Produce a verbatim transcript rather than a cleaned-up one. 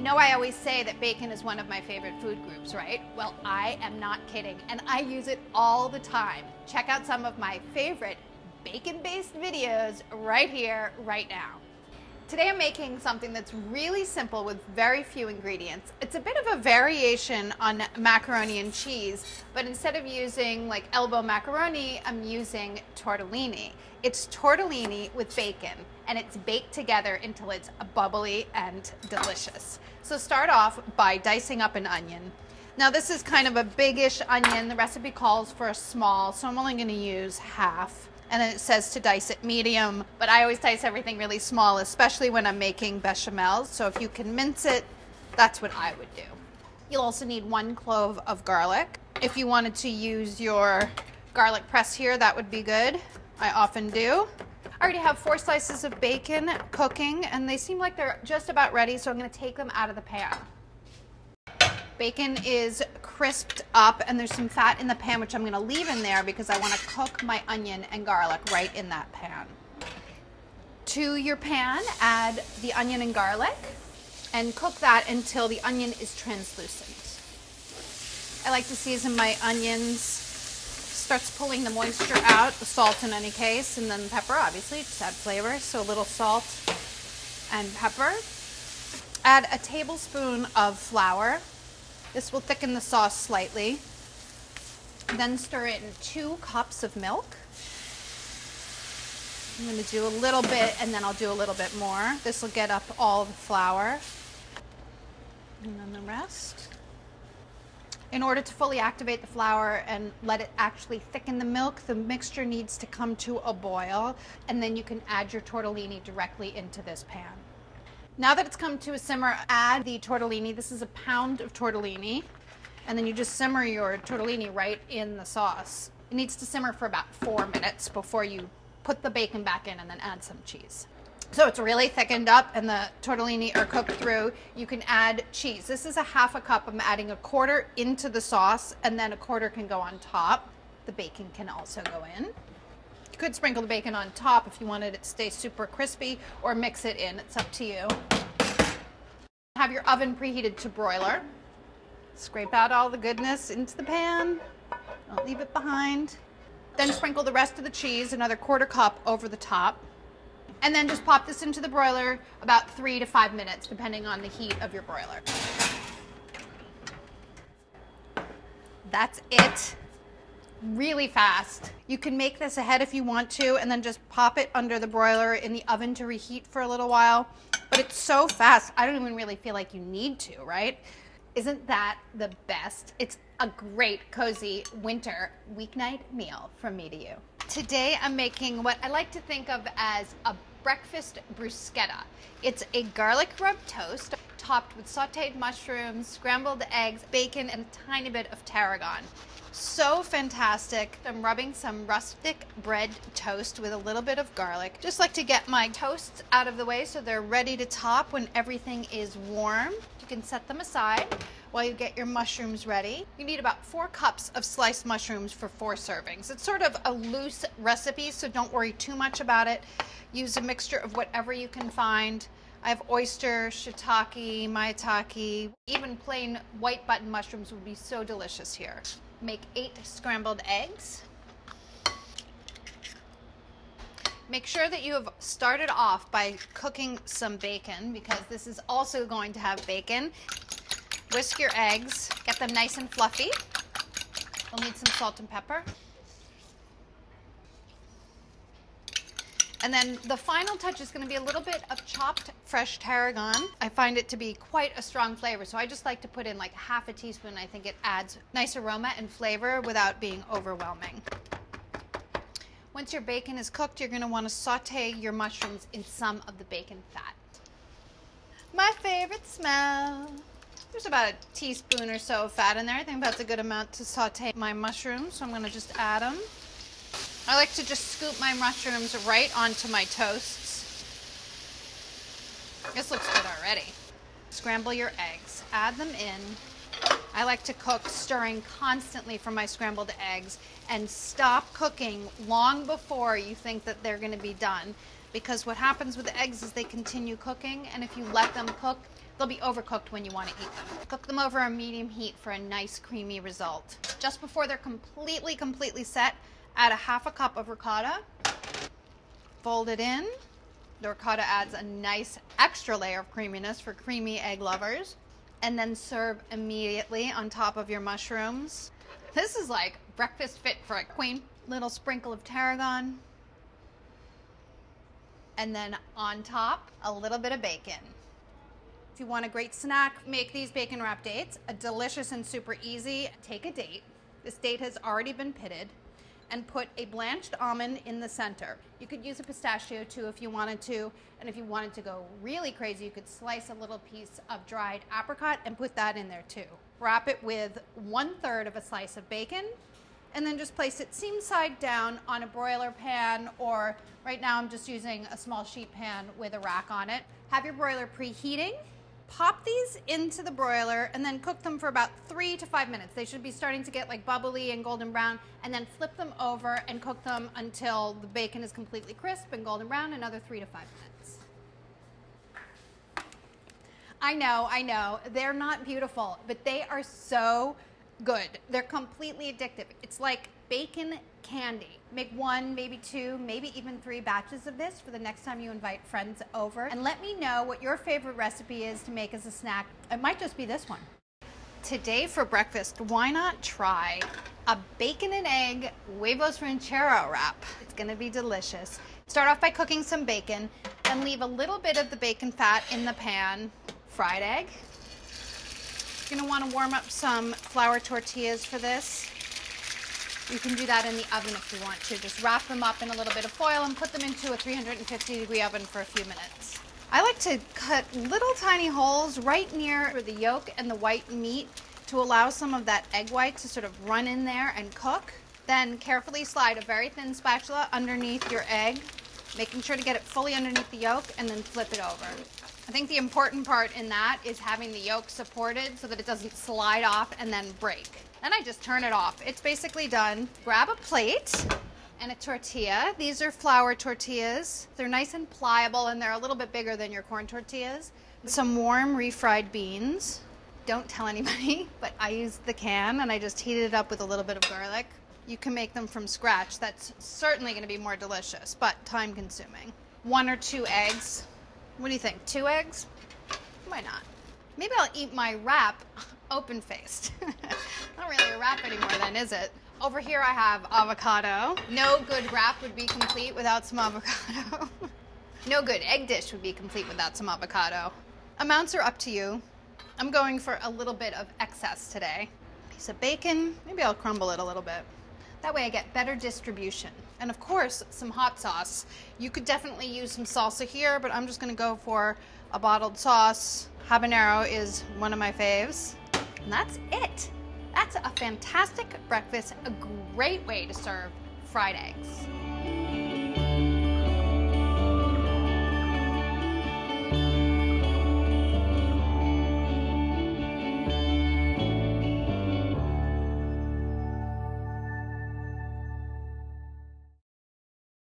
You know, I always say that bacon is one of my favorite food groups, right? Well, I am not kidding, and I use it all the time. Check out some of my favorite bacon-based videos right here, right now. Today I'm making something that's really simple with very few ingredients. It's a bit of a variation on macaroni and cheese, but instead of using like elbow macaroni, I'm using tortellini. It's tortellini with bacon, and it's baked together until it's bubbly and delicious. So start off by dicing up an onion. Now this is kind of a big-ish onion. The recipe calls for a small, so I'm only gonna use half. And then it says to dice it medium, but I always dice everything really small, especially when I'm making bechamel. So if you can mince it, that's what I would do. You'll also need one clove of garlic. If you wanted to use your garlic press here, that would be good. I often do. I already have four slices of bacon cooking, and they seem like they're just about ready, so I'm gonna take them out of the pan. Bacon is crisped up, and there's some fat in the pan, which I'm gonna leave in there because I wanna cook my onion and garlic right in that pan. To your pan, add the onion and garlic, and cook that until the onion is translucent. I like to season my onions, starts pulling the moisture out, the salt in any case, and then pepper, obviously, just add flavor, so a little salt and pepper. Add a tablespoon of flour. This will thicken the sauce slightly. Then stir in two cups of milk. I'm gonna do a little bit and then I'll do a little bit more. This will get up all the flour. And then the rest. In order to fully activate the flour and let it actually thicken the milk, the mixture needs to come to a boil, and then you can add your tortellini directly into this pan. Now that it's come to a simmer, add the tortellini. This is a pound of tortellini. And then you just simmer your tortellini right in the sauce. It needs to simmer for about four minutes before you put the bacon back in and then add some cheese. So it's really thickened up and the tortellini are cooked through. You can add cheese. This is a half a cup. I'm adding a quarter into the sauce, and then a quarter can go on top. The bacon can also go in. You could sprinkle the bacon on top if you wanted it to stay super crispy, or mix it in. It's up to you. Have your oven preheated to broiler. Scrape out all the goodness into the pan. Don't leave it behind. Then sprinkle the rest of the cheese, another quarter cup, over the top. And then just pop this into the broiler about three to five minutes, depending on the heat of your broiler. That's it. Really fast. You can make this ahead if you want to, and then just pop it under the broiler in the oven to reheat for a little while. But it's so fast, I don't even really feel like you need to, right? Isn't that the best? It's a great cozy winter weeknight meal from me to you. Today I'm making what I like to think of as a breakfast bruschetta. It's a garlic rub toast topped with sauteed mushrooms, scrambled eggs, bacon, and a tiny bit of tarragon. So fantastic. I'm rubbing some rustic bread toast with a little bit of garlic. Just like to get my toasts out of the way so they're ready to top when everything is warm. You can set them aside while you get your mushrooms ready. You need about four cups of sliced mushrooms for four servings. It's sort of a loose recipe, so don't worry too much about it. Use a mixture of whatever you can find. I have oyster, shiitake, maitake, even plain white button mushrooms would be so delicious here. Make eight scrambled eggs. Make sure that you have started off by cooking some bacon, because this is also going to have bacon. Whisk your eggs, get them nice and fluffy. We'll need some salt and pepper. And then the final touch is going to be a little bit of chopped fresh tarragon. I find it to be quite a strong flavor, so I just like to put in like half a teaspoon. I think it adds nice aroma and flavor without being overwhelming. Once your bacon is cooked, you're going to want to saute your mushrooms in some of the bacon fat. My favorite smell. There's about a teaspoon or so of fat in there. I think that's a good amount to saute my mushrooms, so I'm going to just add them. I like to just scoop my mushrooms right onto my toasts. This looks good already. Scramble your eggs, add them in. I like to cook stirring constantly for my scrambled eggs, and stop cooking long before you think that they're gonna be done. because what happens with the eggs is they continue cooking, and if you let them cook, they'll be overcooked when you want to eat them. Cook them over a medium heat for a nice creamy result. Just before they're completely, completely set, add a half a cup of ricotta, fold it in. The ricotta adds a nice extra layer of creaminess for creamy egg lovers, and then serve immediately on top of your mushrooms. This is like breakfast fit for a queen. Little sprinkle of tarragon, and then on top, a little bit of bacon. If you want a great snack, make these bacon wrap dates. A delicious and super easy. Take a date. This date has already been pitted, and put a blanched almond in the center. You could use a pistachio too if you wanted to, and if you wanted to go really crazy, you could slice a little piece of dried apricot and put that in there too. Wrap it with one third of a slice of bacon, and then just place it seam side down on a broiler pan, or right now I'm just using a small sheet pan with a rack on it. Have your broiler preheating. Pop these into the broiler and then cook them for about three to five minutes. They should be starting to get like bubbly and golden brown, and then flip them over and cook them until the bacon is completely crisp and golden brown, another three to five minutes. I know, I know, they're not beautiful, but they are so good. They're completely addictive. It's like bacon candy. Make one, maybe two, maybe even three batches of this for the next time you invite friends over. And let me know what your favorite recipe is to make as a snack. It might just be this one. Today for breakfast, why not try a bacon and egg huevos ranchero wrap? It's gonna be delicious. Start off by cooking some bacon, and leave a little bit of the bacon fat in the pan. Fried egg. You're gonna wanna warm up some flour tortillas for this. You can do that in the oven if you want to. Just wrap them up in a little bit of foil and put them into a three hundred fifty degree oven for a few minutes. I like to cut little tiny holes right near the yolk and the white meat to allow some of that egg white to sort of run in there and cook. Then carefully slide a very thin spatula underneath your egg, making sure to get it fully underneath the yolk, and then flip it over. I think the important part in that is having the yolk supported so that it doesn't slide off and then break. Then I just turn it off. It's basically done. Grab a plate and a tortilla. These are flour tortillas. They're nice and pliable, and they're a little bit bigger than your corn tortillas. Some warm refried beans. Don't tell anybody, but I used the can, and I just heated it up with a little bit of garlic. You can make them from scratch. That's certainly going to be more delicious, but time consuming. One or two eggs. What do you think? Two eggs? Why not? Maybe I'll eat my wrap open-faced. Not really a wrap anymore then, is it? Over here I have avocado. No good wrap would be complete without some avocado. No good egg dish would be complete without some avocado. Amounts are up to you. I'm going for a little bit of excess today. Piece of bacon. Maybe I'll crumble it a little bit. That way I get better distribution. And of course, some hot sauce. You could definitely use some salsa here, but I'm just gonna go for a bottled sauce. Habanero is one of my faves. And that's it. That's a fantastic breakfast, a great way to serve fried eggs.